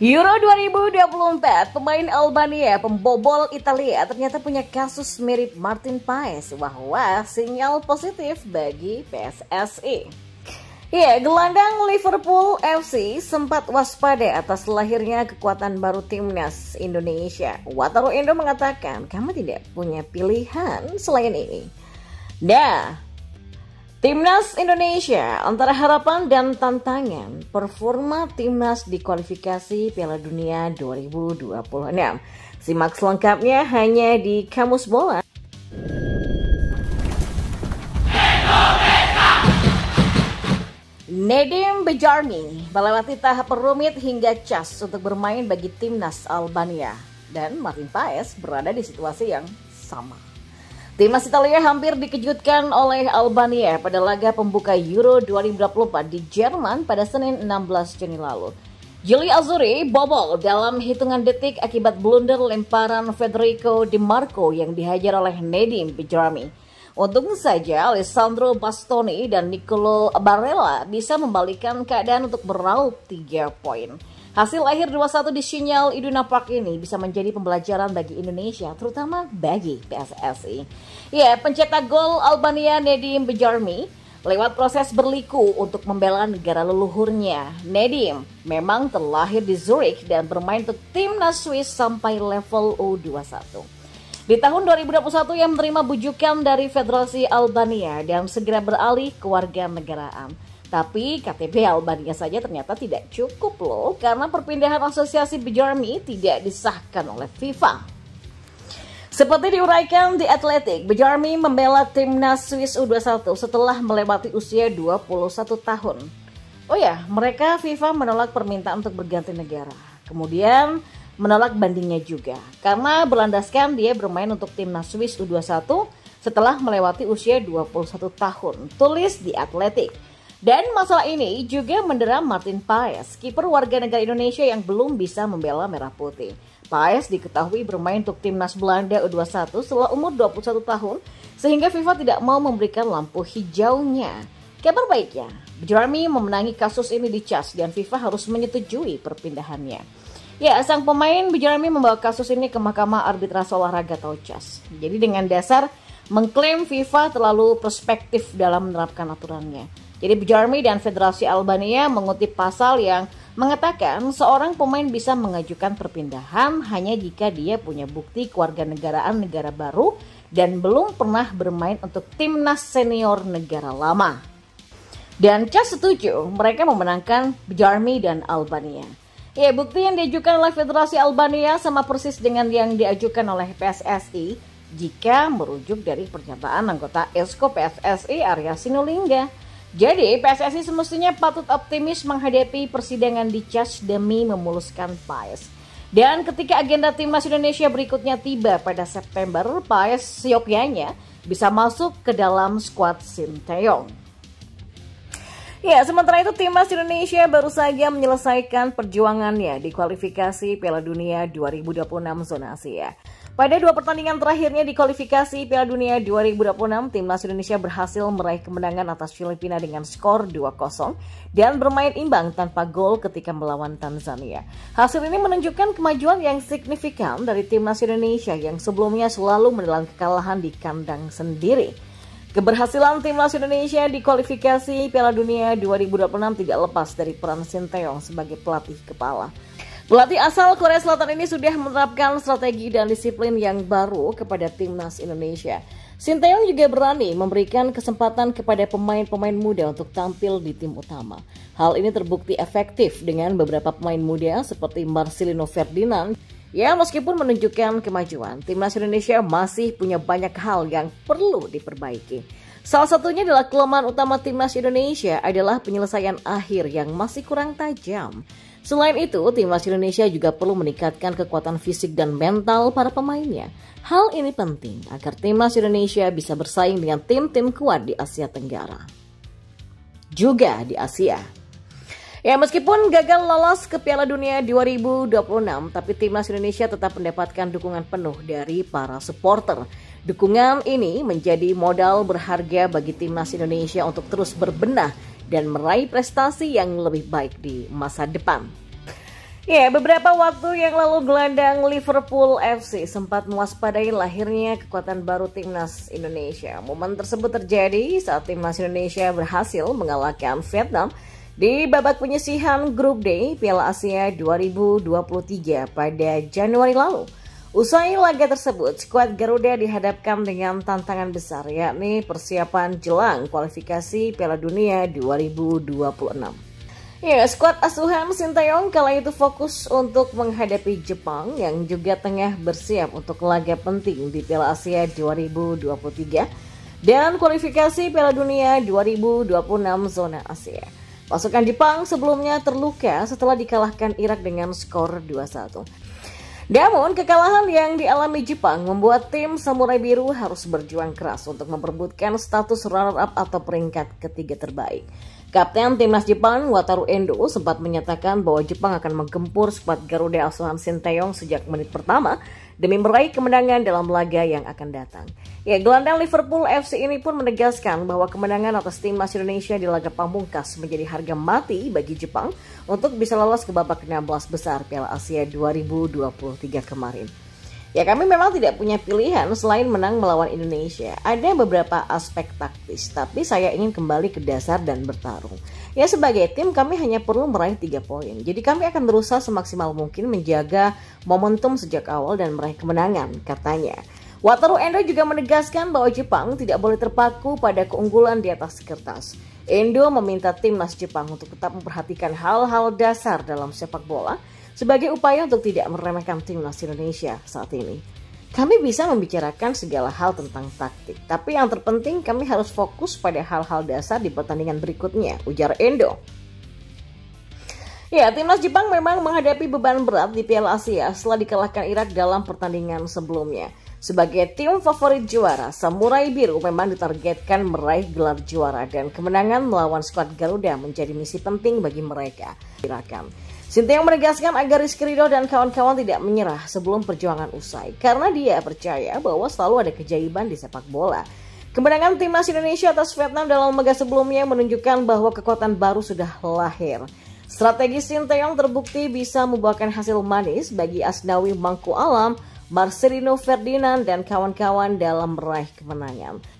Euro 2024, pemain Albania pembobol Italia ternyata punya kasus mirip Maarten Paes. Wah, sinyal positif bagi PSSI. Ya, gelandang Liverpool FC sempat waspada atas lahirnya kekuatan baru timnas Indonesia. Wataru Endo mengatakan, "Kami tidak punya pilihan selain ini." Nah, timnas Indonesia antara harapan dan tantangan performa timnas di kualifikasi Piala Dunia 2026. Simak selengkapnya hanya di Kamus Bola. Nedim Bajrami melewati tahap rumit hingga CAS untuk bermain bagi timnas Albania, dan Maarten Paes berada di situasi yang sama. Timnas Italia hampir dikejutkan oleh Albania pada laga pembuka Euro 2024 di Jerman pada Senin 16 Juni lalu. Juli Azzurri bobol dalam hitungan detik akibat blunder lemparan Federico Di Marco yang dihajar oleh Nedim Bajrami. Untung saja Alessandro Bastoni dan Nicolò Barella bisa membalikan keadaan untuk meraup 3 poin. Hasil akhir 2-1 di sinyal Iduna Park ini bisa menjadi pembelajaran bagi Indonesia, terutama bagi PSSI. Ya, pencetak gol Albania Nedim Bajrami lewat proses berliku untuk membela negara leluhurnya. Nedim memang terlahir di Zurich dan bermain untuk timnas Swiss sampai level U21. Di tahun 2021 ia menerima bujukan dari Federasi Albania dan segera beralih ke kewarganegaraan. Tapi KTP Albania saja ternyata tidak cukup loh, karena perpindahan asosiasi Bajrami tidak disahkan oleh FIFA. Seperti diuraikan The Athletic, Bajrami membela timnas Swiss U21 setelah melewati usia 21 tahun. Oh ya, mereka FIFA menolak permintaan untuk berganti negara. Kemudian menolak bandingnya juga, karena berlandaskan dia bermain untuk timnas Swiss U21 setelah melewati usia 21 tahun, tulis The Athletic. Dan masalah ini juga mendera Maarten Paes, kiper warga negara Indonesia yang belum bisa membela merah putih. Paes diketahui bermain untuk timnas Belanda U21 setelah umur 21 tahun, sehingga FIFA tidak mau memberikan lampu hijaunya. Kabar baiknya, Bajrami memenangi kasus ini di CAS dan FIFA harus menyetujui perpindahannya. Ya, sang pemain Bajrami membawa kasus ini ke Mahkamah Arbitrase Olahraga atau CAS. Jadi dengan dasar mengklaim FIFA terlalu perspektif dalam menerapkan aturannya. Jadi Bajrami dan Federasi Albania mengutip pasal yang mengatakan seorang pemain bisa mengajukan perpindahan hanya jika dia punya bukti kewarganegaraan negara baru dan belum pernah bermain untuk timnas senior negara lama. Dan CAS setuju, mereka memenangkan Bajrami dan Albania. Ya, bukti yang diajukan oleh Federasi Albania sama persis dengan yang diajukan oleh PSSI jika merujuk dari pernyataan anggota Esko PSSI Arya Sinulinga. Jadi PSSI semestinya patut optimis menghadapi persidangan di CAS demi memuluskan Paes. Dan ketika agenda timnas Indonesia berikutnya tiba pada September, Paes seyogyanya bisa masuk ke dalam skuad Shin Tae-yong. Ya, sementara itu timnas Indonesia baru saja menyelesaikan perjuangannya di kualifikasi Piala Dunia 2026 zona Asia. Pada 2 pertandingan terakhirnya di kualifikasi Piala Dunia 2026, timnas Indonesia berhasil meraih kemenangan atas Filipina dengan skor 2-0 dan bermain imbang tanpa gol ketika melawan Tanzania. Hasil ini menunjukkan kemajuan yang signifikan dari timnas Indonesia yang sebelumnya selalu menelan kekalahan di kandang sendiri. Keberhasilan timnas Indonesia di kualifikasi Piala Dunia 2026 tidak lepas dari peran Shin Tae-yong sebagai pelatih kepala. Pelatih asal Korea Selatan ini sudah menerapkan strategi dan disiplin yang baru kepada timnas Indonesia. Shin Tae-yong juga berani memberikan kesempatan kepada pemain-pemain muda untuk tampil di tim utama. Hal ini terbukti efektif dengan beberapa pemain muda seperti Marselino Ferdinan. Ya, meskipun menunjukkan kemajuan, timnas Indonesia masih punya banyak hal yang perlu diperbaiki. Salah satunya adalah kelemahan utama timnas Indonesia adalah penyelesaian akhir yang masih kurang tajam. Selain itu, timnas Indonesia juga perlu meningkatkan kekuatan fisik dan mental para pemainnya. Hal ini penting agar timnas Indonesia bisa bersaing dengan tim-tim kuat di Asia Tenggara. Juga di Asia. Ya, meskipun gagal lolos ke Piala Dunia 2026, tapi timnas Indonesia tetap mendapatkan dukungan penuh dari para supporter. Dukungan ini menjadi modal berharga bagi timnas Indonesia untuk terus berbenah dan meraih prestasi yang lebih baik di masa depan. Ya, beberapa waktu yang lalu gelandang Liverpool FC sempat mewaspadai lahirnya kekuatan baru timnas Indonesia. Momen tersebut terjadi saat timnas Indonesia berhasil mengalahkan Vietnam di babak penyisihan grup D Piala Asia 2023 pada Januari lalu. Usai laga tersebut, skuad Garuda dihadapkan dengan tantangan besar, yakni persiapan jelang kualifikasi Piala Dunia 2026. Ya, skuad asuhan Shin Tae-yong kala itu fokus untuk menghadapi Jepang yang juga tengah bersiap untuk laga penting di Piala Asia 2023 dan kualifikasi Piala Dunia 2026 zona Asia. Pasukan Jepang sebelumnya terluka setelah dikalahkan Irak dengan skor 2-1. Namun, kekalahan yang dialami Jepang membuat tim Samurai Biru harus berjuang keras untuk memperebutkan status runner-up atau peringkat ketiga terbaik. Kapten timnas Jepang Wataru Endo sempat menyatakan bahwa Jepang akan menggempur skuad Garuda asuhan Shin Tae-yong sejak menit pertama demi meraih kemenangan dalam laga yang akan datang. Ya, gelandang Liverpool FC ini pun menegaskan bahwa kemenangan atas timnas Indonesia di laga pamungkas menjadi harga mati bagi Jepang untuk bisa lolos ke babak 16 besar Piala Asia 2023 kemarin. Ya, kami memang tidak punya pilihan selain menang melawan Indonesia. Ada beberapa aspek taktis, tapi saya ingin kembali ke dasar dan bertarung. Ya, sebagai tim kami hanya perlu meraih 3 poin. Jadi kami akan berusaha semaksimal mungkin menjaga momentum sejak awal dan meraih kemenangan, katanya. Wataru Endo juga menegaskan bahwa Jepang tidak boleh terpaku pada keunggulan di atas kertas. Endo meminta timnas Jepang untuk tetap memperhatikan hal-hal dasar dalam sepak bola sebagai upaya untuk tidak meremehkan timnas Indonesia saat ini. Kami bisa membicarakan segala hal tentang taktik, tapi yang terpenting kami harus fokus pada hal-hal dasar di pertandingan berikutnya, ujar Endo. Ya, timnas Jepang memang menghadapi beban berat di Piala Asia setelah dikalahkan Irak dalam pertandingan sebelumnya. Sebagai tim favorit juara, Samurai Biru memang ditargetkan meraih gelar juara dan kemenangan melawan skuad Garuda menjadi misi penting bagi mereka. Shin Tae-yong menegaskan agar Rizky Rido dan kawan-kawan tidak menyerah sebelum perjuangan usai, karena dia percaya bahwa selalu ada keajaiban di sepak bola. Kemenangan timnas Indonesia atas Vietnam dalam laga sebelumnya menunjukkan bahwa kekuatan baru sudah lahir. Strategi Shin Tae-yong terbukti bisa membuahkan hasil manis bagi Asnawi Mangku Alam, Marselino Ferdinan, dan kawan-kawan dalam meraih kemenangan.